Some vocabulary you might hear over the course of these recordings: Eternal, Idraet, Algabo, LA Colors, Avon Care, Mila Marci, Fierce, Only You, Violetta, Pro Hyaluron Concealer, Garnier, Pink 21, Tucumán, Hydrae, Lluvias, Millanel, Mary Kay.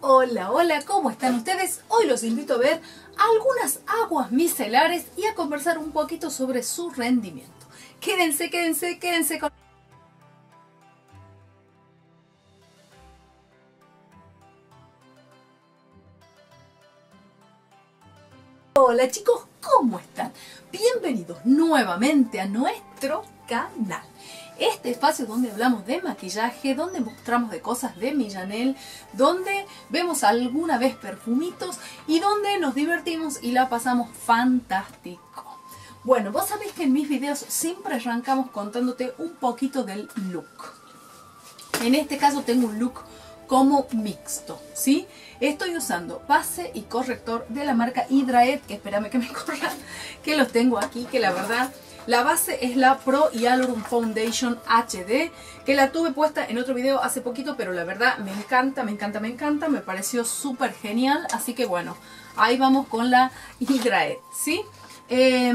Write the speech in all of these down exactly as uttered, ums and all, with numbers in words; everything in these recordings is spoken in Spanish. Hola, hola, ¿cómo están ustedes? Hoy los invito a ver algunas aguas micelares y a conversar un poquito sobre su rendimiento. Quédense, quédense, quédense con... Hola chicos, ¿cómo están? Bienvenidos nuevamente a nuestro canal. Este espacio donde hablamos de maquillaje, donde mostramos de cosas de Millanel, donde vemos alguna vez perfumitos y donde nos divertimos y la pasamos fantástico. Bueno, vos sabéis que en mis videos siempre arrancamos contándote un poquito del look. En este caso tengo un look como mixto, ¿sí? Estoy usando base y corrector de la marca Idraet, que espérame que me corra, que los tengo aquí, que la verdad... La base es la Pro Hyaluron Foundation H D, que la tuve puesta en otro video hace poquito, pero la verdad me encanta, me encanta, me encanta, me pareció súper genial, así que bueno, ahí vamos con la Hydrae, ¿sí? Eh,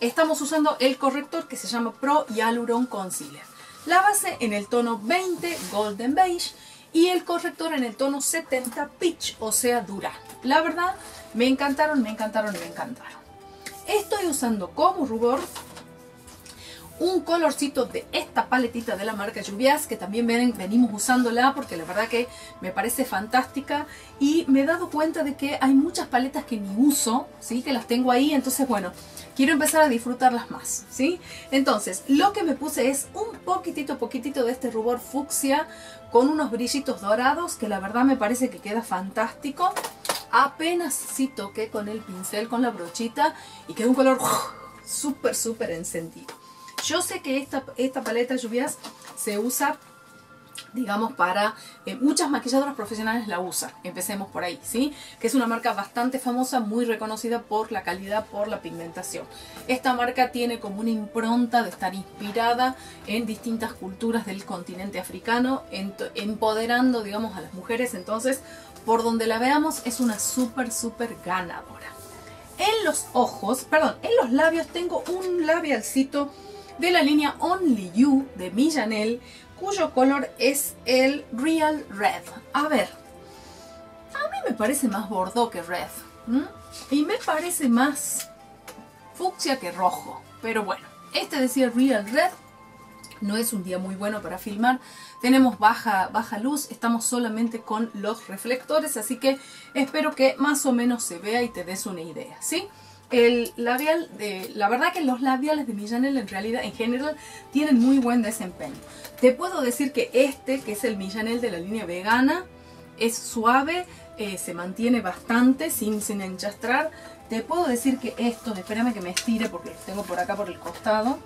estamos usando el corrector que se llama Pro Hyaluron Concealer. La base en el tono veinte, Golden Beige, y el corrector en el tono setenta, Peach, o sea, Durazno. La verdad, me encantaron, me encantaron, me encantaron. Estoy usando como rubor un colorcito de esta paletita de la marca Lluvias, que también ven, venimos usándola porque la verdad que me parece fantástica y me he dado cuenta de que hay muchas paletas que ni uso, ¿sí? Que las tengo ahí, entonces bueno, quiero empezar a disfrutarlas más, ¿sí? Entonces, lo que me puse es un poquitito, poquitito de este rubor fucsia con unos brillitos dorados que la verdad me parece que queda fantástico. Apenas sí toqué con el pincel, con la brochita y quedó un color súper, súper encendido. Yo sé que esta, esta paleta Lluvias se usa, digamos, para... Eh, muchas maquilladoras profesionales la usan, empecemos por ahí, ¿sí? Que es una marca bastante famosa, muy reconocida por la calidad, por la pigmentación. Esta marca tiene como una impronta de estar inspirada en distintas culturas del continente africano, empoderando, digamos, a las mujeres. Entonces, por donde la veamos, es una súper, súper ganadora. En los ojos, perdón, en los labios tengo un labialcito de la línea Only You de Millanel, cuyo color es el Real Red. A ver, a mí me parece más bordó que red, ¿m? Y me parece más fucsia que rojo, pero bueno, este decía Real Red. No es un día muy bueno para filmar, tenemos baja, baja luz, estamos solamente con los reflectores, así que espero que más o menos se vea y te des una idea, ¿sí? El labial, de, la verdad que los labiales de Millanel en realidad, en general, tienen muy buen desempeño. Te puedo decir que este, que es el Millanel de la línea vegana, es suave, eh, se mantiene bastante sin, sin enchastrar. Te puedo decir que estos, espérame que me estire porque los tengo por acá por el costado.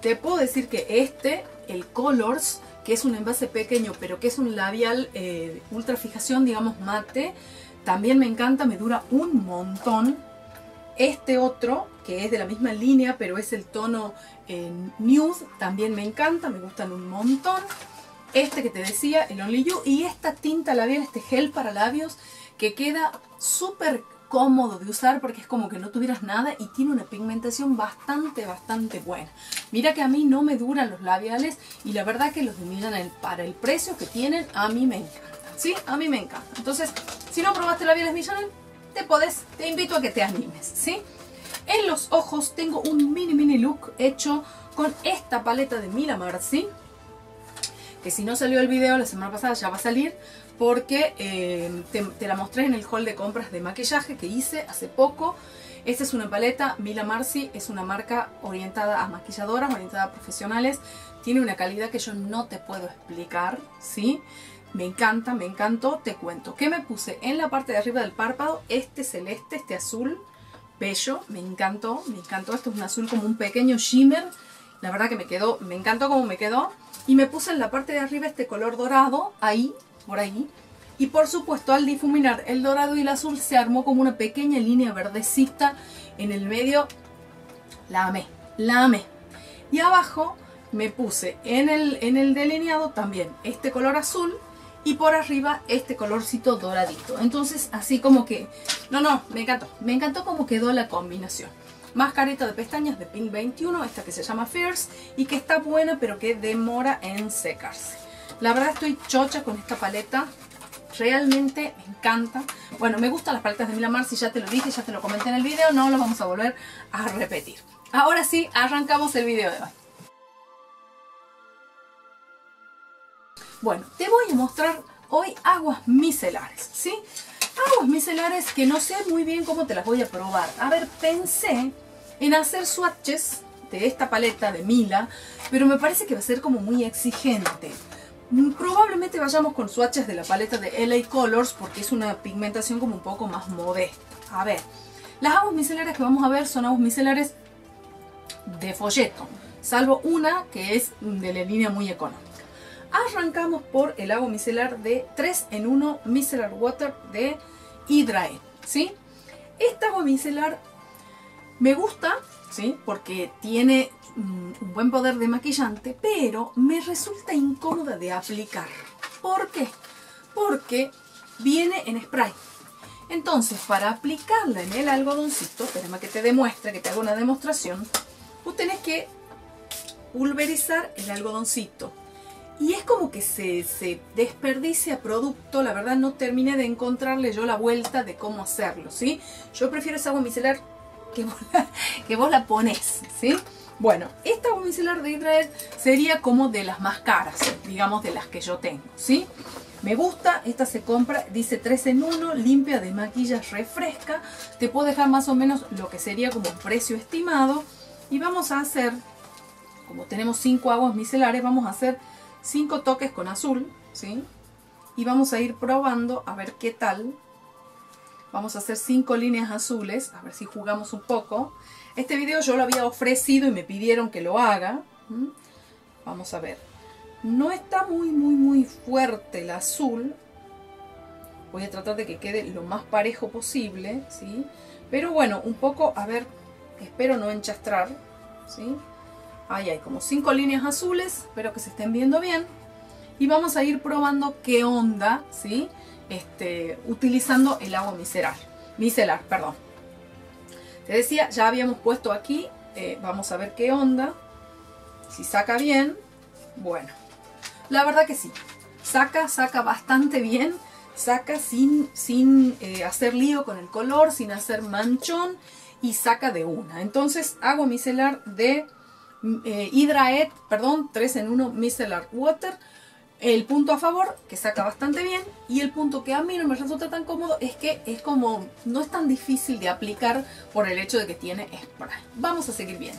Te puedo decir que este, el Colors, que es un envase pequeño, pero que es un labial eh, ultra fijación, digamos mate, también me encanta, me dura un montón. Este otro, que es de la misma línea, pero es el tono eh, nude, también me encanta, me gustan un montón. Este que te decía, el Only You, y esta tinta labial, este gel para labios, que queda súper cómodo de usar porque es como que no tuvieras nada y tiene una pigmentación bastante, bastante buena. Mira que a mí no me duran los labiales y la verdad que los de Millanel, para el precio que tienen, a mí me encantan, ¿sí? A mí me encanta. Entonces, si no probaste labiales Millanel, te podés, te invito a que te animes, ¿sí? En los ojos tengo un mini mini look hecho con esta paleta de Mila Marci, que si no salió el video la semana pasada ya va a salir, porque eh, te, te la mostré en el haul de compras de maquillaje que hice hace poco. Esta es una paleta, Mila Marci es una marca orientada a maquilladoras, orientada a profesionales, tiene una calidad que yo no te puedo explicar, ¿sí? Me encanta, me encantó, te cuento. ¿Qué me puse? En la parte de arriba del párpado, este celeste, este azul, bello, me encantó, me encantó. Esto es un azul como un pequeño shimmer, la verdad que me quedó, me encantó como me quedó. Y me puse en la parte de arriba este color dorado, ahí, por ahí. Y por supuesto, al difuminar el dorado y el azul, se armó como una pequeña línea verdecita en el medio. La amé, la amé. Y abajo me puse en el, en el delineado también este color azul. Y por arriba este colorcito doradito. Entonces así como que... No, no, me encantó. Me encantó cómo quedó la combinación. Mascarita de pestañas de Pink veintiuno. Esta que se llama Fierce. Y que está buena pero que demora en secarse. La verdad estoy chocha con esta paleta. Realmente me encanta. Bueno, me gustan las paletas de Mila Marci, ya te lo dije, ya te lo comenté en el video, no lo vamos a volver a repetir. Ahora sí, arrancamos el video de hoy. Bueno, te voy a mostrar hoy aguas micelares, ¿sí? Aguas micelares que no sé muy bien cómo te las voy a probar. A ver, pensé en hacer swatches de esta paleta de Mila, pero me parece que va a ser como muy exigente. Probablemente vayamos con swatches de la paleta de L A Colors porque es una pigmentación como un poco más modesta. A ver, las aguas micelares que vamos a ver son aguas micelares de folleto, salvo una que es de la línea muy económica. Arrancamos por el agua micelar de tres en uno Micellar Water de Idraet, ¿sí? Esta agua micelar me gusta, ¿sí? Porque tiene un buen poder de maquillante, pero me resulta incómoda de aplicar. ¿Por qué? Porque viene en spray. Entonces, para aplicarla en el algodoncito, espérame que te demuestre, que te haga una demostración, vos tenés que pulverizar el algodoncito. Y es como que se, se desperdicia producto, la verdad no terminé de encontrarle yo la vuelta de cómo hacerlo, ¿sí? Yo prefiero esa agua micelar que vos la, que vos la ponés, ¿sí? Bueno, esta agua micelar de Idraet sería como de las más caras, digamos, de las que yo tengo, ¿sí? Me gusta, esta se compra, dice tres en uno, limpia, desmaquilla, refresca. Te puedo dejar más o menos lo que sería como precio estimado. Y vamos a hacer, como tenemos cinco aguas micelares, vamos a hacer cinco toques con azul, ¿sí? Y vamos a ir probando a ver qué tal. Vamos a hacer cinco líneas azules, a ver si jugamos un poco. Este video yo lo había ofrecido y me pidieron que lo haga. ¿Mm? Vamos a ver. No está muy, muy, muy fuerte el azul. Voy a tratar de que quede lo más parejo posible, ¿sí? Pero bueno, un poco, a ver, espero no enchastrar, ¿sí? Ahí hay como cinco líneas azules, espero que se estén viendo bien. Y vamos a ir probando qué onda, ¿sí? Este, utilizando el agua micelar. Micelar, perdón. Te decía, ya habíamos puesto aquí, eh, vamos a ver qué onda. Si saca bien, bueno. La verdad que sí, saca, saca bastante bien. Saca sin, sin eh, hacer lío con el color, sin hacer manchón. Y saca de una. Entonces, agua micelar de... Eh, Idraet, perdón, tres en uno Micellar Water. El punto a favor, que saca bastante bien, y el punto que a mí no me resulta tan cómodo es que es como, no es tan difícil de aplicar por el hecho de que tiene spray. Vamos a seguir viendo.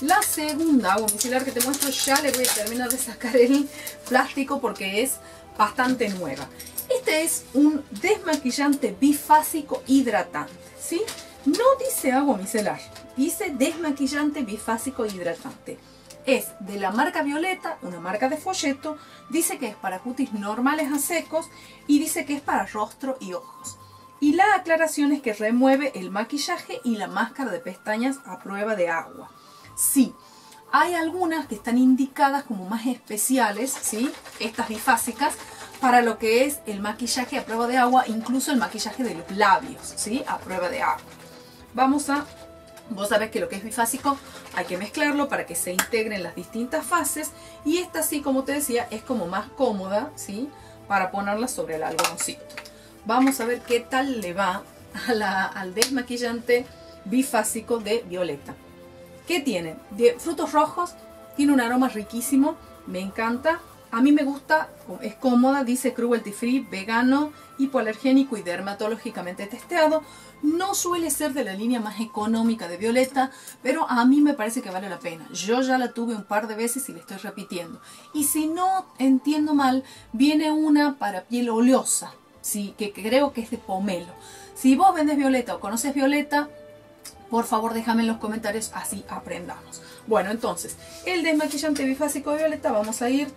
La segunda agua micelar que te muestro, ya le voy a terminar de sacar el plástico porque es bastante nueva. Este es un desmaquillante bifásico hidratante, ¿sí? No dice agua micelar, dice desmaquillante bifásico hidratante. Es de la marca Violetta, una marca de folleto, dice que es para cutis normales a secos y dice que es para rostro y ojos. Y la aclaración es que remueve el maquillaje y la máscara de pestañas a prueba de agua. Sí, hay algunas que están indicadas como más especiales, ¿sí? Estas bifásicas, para lo que es el maquillaje a prueba de agua, incluso el maquillaje de los labios, ¿sí? A prueba de agua. Vamos a, vos sabés que lo que es bifásico hay que mezclarlo para que se integren las distintas fases, y esta sí, como te decía, es como más cómoda, ¿sí? Para ponerla sobre el algodoncito. Vamos a ver qué tal le va a la, al desmaquillante bifásico de Violetta. ¿Qué tiene? De frutos rojos, tiene un aroma riquísimo, me encanta. A mí me gusta, es cómoda, dice cruelty free, vegano, hipoalergénico y dermatológicamente testeado. No suele ser de la línea más económica de Violetta, pero a mí me parece que vale la pena. Yo ya la tuve un par de veces y la estoy repitiendo. Y si no entiendo mal, viene una para piel oleosa, ¿sí? Que creo que es de pomelo. Si vos vendés Violetta o conoces Violetta, por favor déjame en los comentarios, así aprendamos. Bueno, entonces, el desmaquillante bifásico de Violetta, vamos a ir...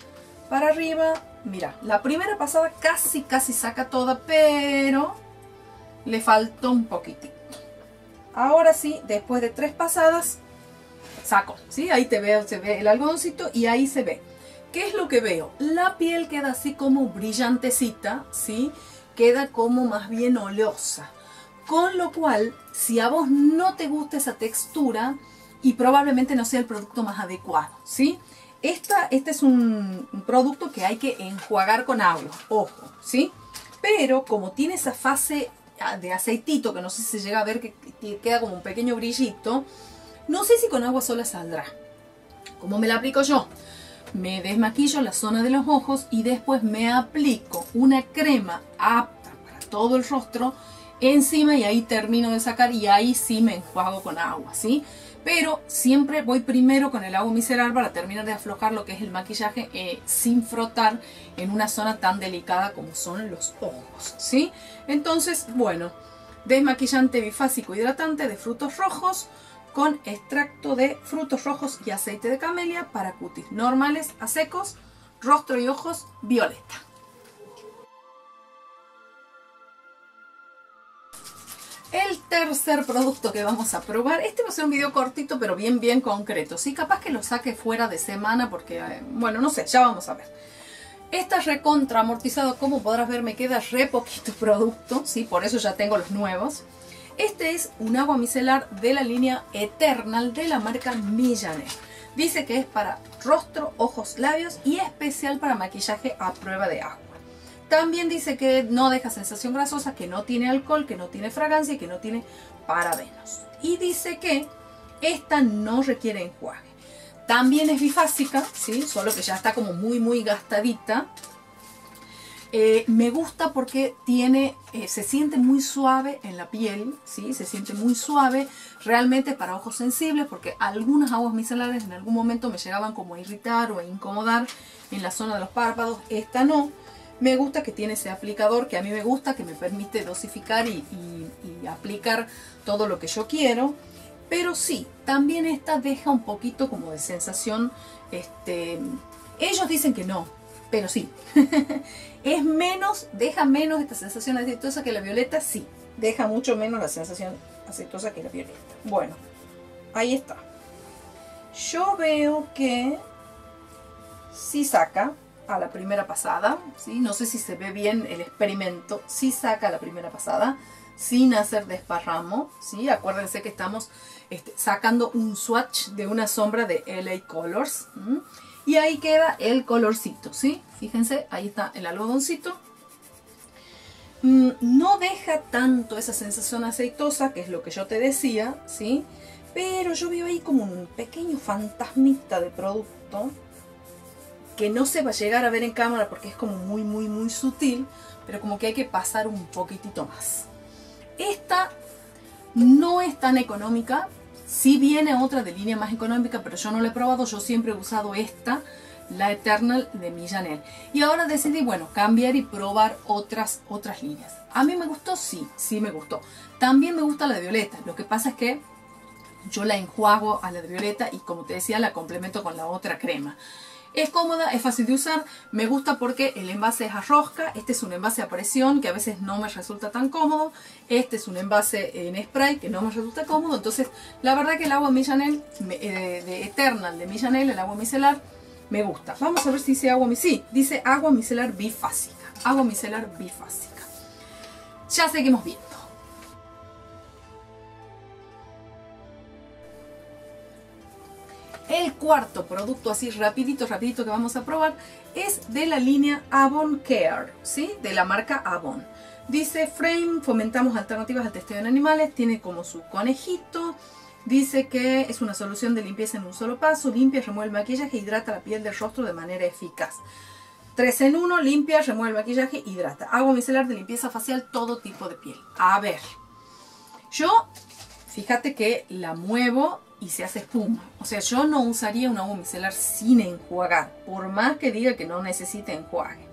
para arriba, mira, la primera pasada casi casi saca toda, pero le faltó un poquitito. Ahora sí, después de tres pasadas, saco, ¿sí? Ahí te veo, se ve el algodoncito y ahí se ve. ¿Qué es lo que veo? La piel queda así como brillantecita, ¿sí? Queda como más bien oleosa. Con lo cual, si a vos no te gusta esa textura, y probablemente no sea el producto más adecuado, ¿sí? Esta, este es un producto que hay que enjuagar con agua, ojo, ¿sí? Pero como tiene esa fase de aceitito, que no sé si se llega a ver, que queda como un pequeño brillito, no sé si con agua sola saldrá. ¿Cómo me la aplico yo? Me desmaquillo la zona de los ojos y después me aplico una crema apta para todo el rostro encima, y ahí termino de sacar y ahí sí me enjuago con agua, ¿sí? Pero siempre voy primero con el agua micelar para terminar de aflojar lo que es el maquillaje eh, sin frotar en una zona tan delicada como son los ojos, ¿sí? Entonces, bueno, desmaquillante bifásico hidratante de frutos rojos con extracto de frutos rojos y aceite de camelia para cutis normales a secos, rostro y ojos violeta. El tercer producto que vamos a probar, este va a ser un video cortito pero bien bien concreto, sí, capaz que lo saque fuera de semana porque, eh, bueno, no sé, ya vamos a ver. Está recontra amortizado, como podrás ver me queda re poquito producto, sí, por eso ya tengo los nuevos. Este es un agua micelar de la línea Eternal de la marca Millanel. Dice que es para rostro, ojos, labios y especial para maquillaje a prueba de agua. También dice que no deja sensación grasosa, que no tiene alcohol, que no tiene fragancia y que no tiene parabenos. Y dice que esta no requiere enjuague. También es bifásica, ¿sí? Solo que ya está como muy muy gastadita. Eh, me gusta porque tiene, eh, se siente muy suave en la piel, ¿sí? Se siente muy suave realmente para ojos sensibles, porque algunas aguas micelares en algún momento me llegaban como a irritar o a incomodar en la zona de los párpados. Esta no. Me gusta que tiene ese aplicador que a mí me gusta, que me permite dosificar y, y, y aplicar todo lo que yo quiero. Pero sí, también esta deja un poquito como de sensación. Este, ellos dicen que no, pero sí. Es menos, deja menos esta sensación aceitosa que la violeta. Sí, deja mucho menos la sensación aceitosa que la violeta. Bueno, ahí está. Yo veo que sí saca a la primera pasada, ¿sí? No sé si se ve bien el experimento, si sí saca la primera pasada sin hacer desparramo, ¿sí? Acuérdense que estamos este, sacando un swatch de una sombra de L A Colors, ¿sí? Y ahí queda el colorcito, ¿sí? Fíjense, ahí está el algodoncito. Mm, no deja tanto esa sensación aceitosa, que es lo que yo te decía, ¿sí? Pero yo veo ahí como un pequeño fantasmita de producto que no se va a llegar a ver en cámara porque es como muy muy muy sutil, pero como que hay que pasar un poquitito más. Esta no es tan económica, sí viene otra de línea más económica, pero yo no la he probado, yo siempre he usado esta, la Eternal de Millanel. Y ahora decidí, bueno, cambiar y probar otras, otras líneas. A mí me gustó, sí, sí me gustó. También me gusta la de violeta, lo que pasa es que yo la enjuago a la de violeta y, como te decía, la complemento con la otra crema. Es cómoda, es fácil de usar, me gusta porque el envase es a rosca, este es un envase a presión que a veces no me resulta tan cómodo, este es un envase en spray que no me resulta cómodo, entonces la verdad que el agua Millanel, eh, de Eternal de Millanel, el agua micelar, me gusta. Vamos a ver si dice agua micelar, sí, dice agua micelar bifásica, agua micelar bifásica. Ya seguimos viendo. El cuarto producto, así rapidito, rapidito que vamos a probar, es de la línea Avon Care, ¿sí? De la marca Avon. Dice Frame, fomentamos alternativas al testeo en animales, tiene como su conejito, dice que es una solución de limpieza en un solo paso, limpia, remueve el maquillaje, hidrata la piel del rostro de manera eficaz. tres en uno, limpia, remueve el maquillaje, hidrata. Agua micelar de limpieza facial, todo tipo de piel. A ver, yo, fíjate que la muevo y se hace espuma. O sea, yo no usaría un agua micelar sin enjuagar, por más que diga que no necesite enjuague.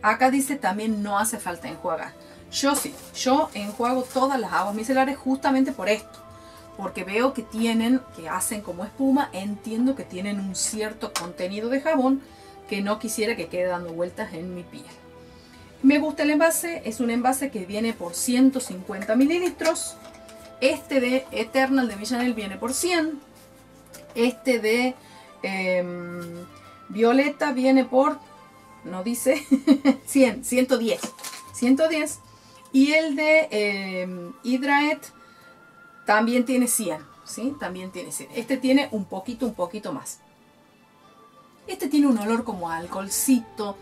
Acá dice también no hace falta enjuagar. Yo sí, yo enjuago todas las aguas micelares justamente por esto, porque veo que tienen, que hacen como espuma, entiendo que tienen un cierto contenido de jabón que no quisiera que quede dando vueltas en mi piel. Me gusta el envase, es un envase que viene por ciento cincuenta mililitros. Este de Eternal de Millanel viene por cien. Este de eh, Violeta viene por, no dice, cien, ciento diez. ciento diez. Y el de eh, Idraet también tiene cien. ¿sí? También tiene ese. Este tiene un poquito, un poquito más. Este tiene un olor como a alcoholcito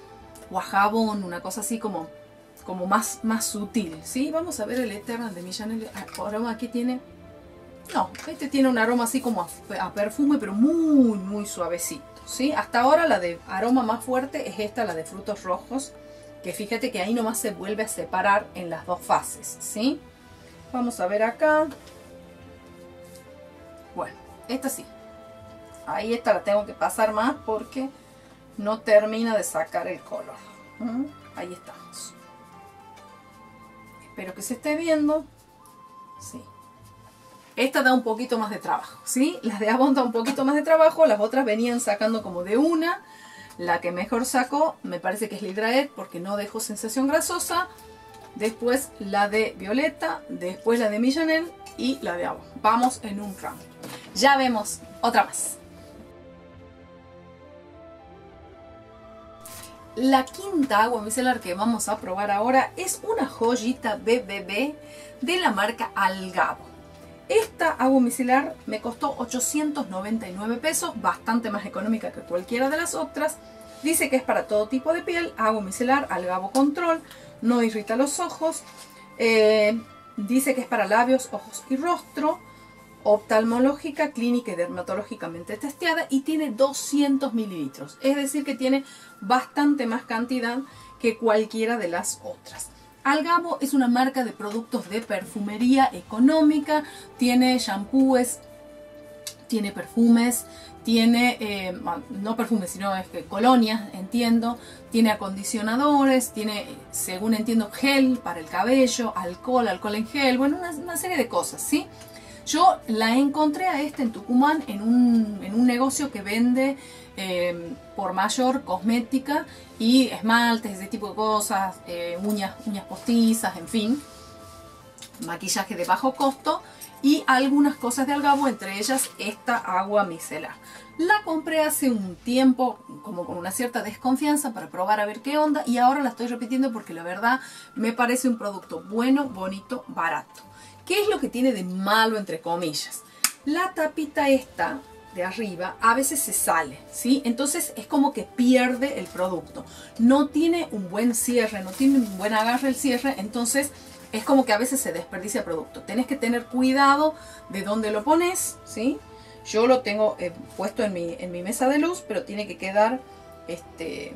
o a jabón, una cosa así como, como más, más sutil, ¿sí? Vamos a ver el Eternal de Millanel. Aroma aquí tiene... No, este tiene un aroma así como a, a perfume, pero muy, muy suavecito, ¿sí? Hasta ahora la de aroma más fuerte es esta, la de frutos rojos, que fíjate que ahí nomás se vuelve a separar en las dos fases, ¿sí? Vamos a ver acá. Bueno, esta sí. Ahí esta la tengo que pasar más porque no termina de sacar el color. ¿Mm? Ahí estamos. Espero que se esté viendo. Sí. Esta da un poquito más de trabajo, ¿sí? Las de Avon da un poquito más de trabajo, las otras venían sacando como de una. La que mejor sacó me parece que es la Idraet porque no dejó sensación grasosa. Después la de Violetta, después la de Millanel y la de Avon. Vamos en un round. Ya vemos otra más. La quinta agua micelar que vamos a probar ahora es una joyita B B B de la marca Algabo. Esta agua micelar me costó ochocientos noventa y nueve pesos, bastante más económica que cualquiera de las otras. Dice que es para todo tipo de piel, agua micelar, Algabo Control, no irrita los ojos. Eh, dice que es para labios, ojos y rostro, oftalmológica, clínica y dermatológicamente testeada y tiene doscientos mililitros. Es decir que tiene bastante más cantidad que cualquiera de las otras. Algabo es una marca de productos de perfumería económica, tiene shampoos, tiene perfumes, tiene, eh, no perfumes sino es que colonias, entiendo, tiene acondicionadores, tiene, según entiendo, gel para el cabello, alcohol, alcohol en gel, bueno, una, una serie de cosas, ¿sí? Yo la encontré a esta en Tucumán en un, en un negocio que vende eh, por mayor cosmética y esmaltes, ese tipo de cosas, eh, uñas, uñas postizas, en fin, maquillaje de bajo costo y algunas cosas de Algabo, entre ellas esta agua micelar. La compré hace un tiempo como con una cierta desconfianza para probar a ver qué onda y ahora la estoy repitiendo porque la verdad me parece un producto bueno, bonito, barato. ¿Qué es lo que tiene de malo, entre comillas? La tapita esta de arriba a veces se sale, ¿sí? Entonces es como que pierde el producto. No tiene un buen cierre, no tiene un buen agarre el cierre, entonces es como que a veces se desperdicia el producto. Tenés que tener cuidado de dónde lo pones, ¿sí? Yo lo tengo eh, puesto en mi, en mi mesa de luz, pero tiene que quedar este,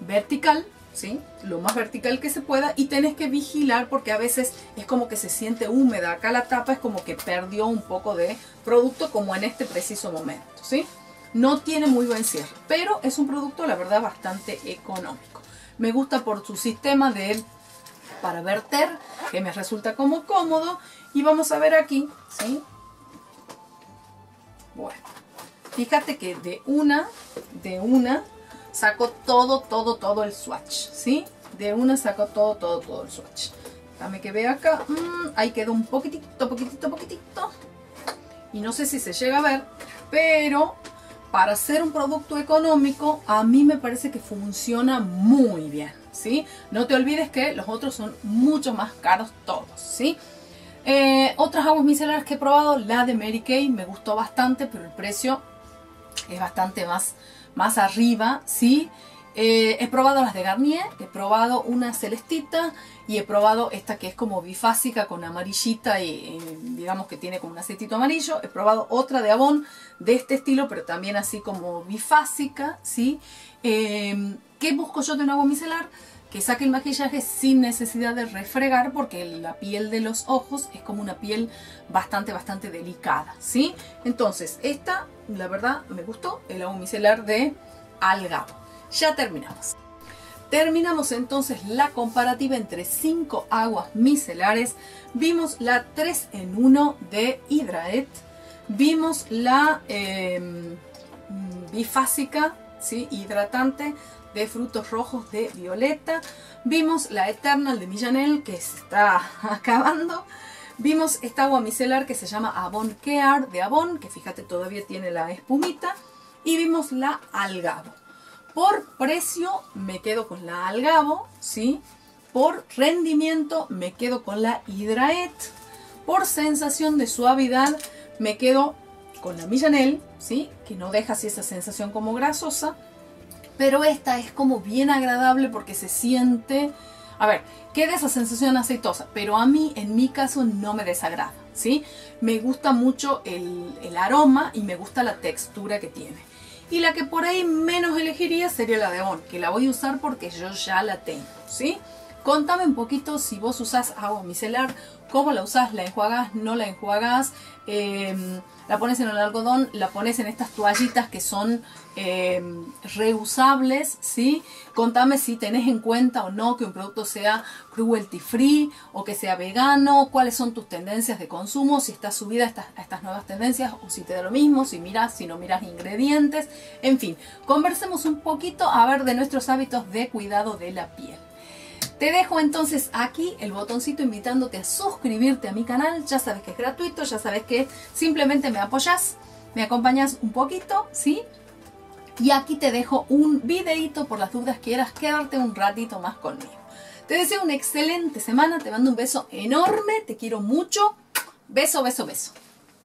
vertical, ¿sí? Lo más vertical que se pueda y tenés que vigilar porque a veces es como que se siente húmeda. Acá la tapa es como que perdió un poco de producto como en este preciso momento, ¿sí? No tiene muy buen cierre, pero es un producto, la verdad, bastante económico. Me gusta por su sistema de para verter, que me resulta como cómodo. Y vamos a ver aquí, ¿sí? Bueno, fíjate que de una, de una... sacó todo, todo, todo el swatch, ¿sí? De una sacó todo, todo, todo el swatch. Dame que vea acá. Mm, ahí quedó un poquitito, poquitito, poquitito. Y no sé si se llega a ver, pero para ser un producto económico, a mí me parece que funciona muy bien, ¿sí? No te olvides que los otros son mucho más caros todos, ¿sí? Eh, otras aguas micelares que he probado, la de Mary Kay me gustó bastante, pero el precio es bastante más... más arriba, ¿sí? Eh, he probado las de Garnier, he probado una celestita y he probado esta que es como bifásica con amarillita y, y digamos que tiene como un aceitito amarillo. He probado otra de Avon de este estilo, pero también así como bifásica, ¿sí? Eh, ¿qué busco yo de un agua micelar? Que saque el maquillaje sin necesidad de refregar porque la piel de los ojos es como una piel bastante, bastante delicada, ¿sí? Entonces, esta, la verdad, me gustó, el agua micelar de Algabo. Ya terminamos. Terminamos entonces la comparativa entre cinco aguas micelares. Vimos la tres en uno de Idraet. Vimos la eh, bifásica, ¿sí? Hidratante de frutos rojos de Violetta. Vimos la Eternal de Millanel que se está acabando. Vimos esta agua micelar que se llama Avon Care de Avon, que fíjate todavía tiene la espumita. Y vimos la Algabo. Por precio me quedo con la Algabo, ¿sí? Por rendimiento me quedo con la Idraet. Por sensación de suavidad me quedo con la Millanel, ¿sí? Que no deja así esa sensación como grasosa, pero esta es como bien agradable porque se siente, a ver, queda esa sensación aceitosa, pero a mí, en mi caso, no me desagrada, ¿sí? Me gusta mucho el, el aroma y me gusta la textura que tiene. Y la que por ahí menos elegiría sería la de On, que la voy a usar porque yo ya la tengo, ¿sí? Contame un poquito si vos usás agua micelar, cómo la usás, la enjuagás, no la enjuagás, eh, la pones en el algodón, la pones en estas toallitas que son eh, reusables, ¿sí? Contame si tenés en cuenta o no que un producto sea cruelty free o que sea vegano, cuáles son tus tendencias de consumo, si estás subida a estas, a estas nuevas tendencias o si te da lo mismo, si mirás, si no mirás ingredientes, en fin, conversemos un poquito a ver de nuestros hábitos de cuidado de la piel. Te dejo entonces aquí el botoncito invitándote a suscribirte a mi canal, ya sabes que es gratuito, ya sabes que simplemente me apoyas, me acompañas un poquito, ¿sí? Y aquí te dejo un videito por las dudas quieras quedarte un ratito más conmigo. Te deseo una excelente semana, te mando un beso enorme, te quiero mucho, beso, beso, beso.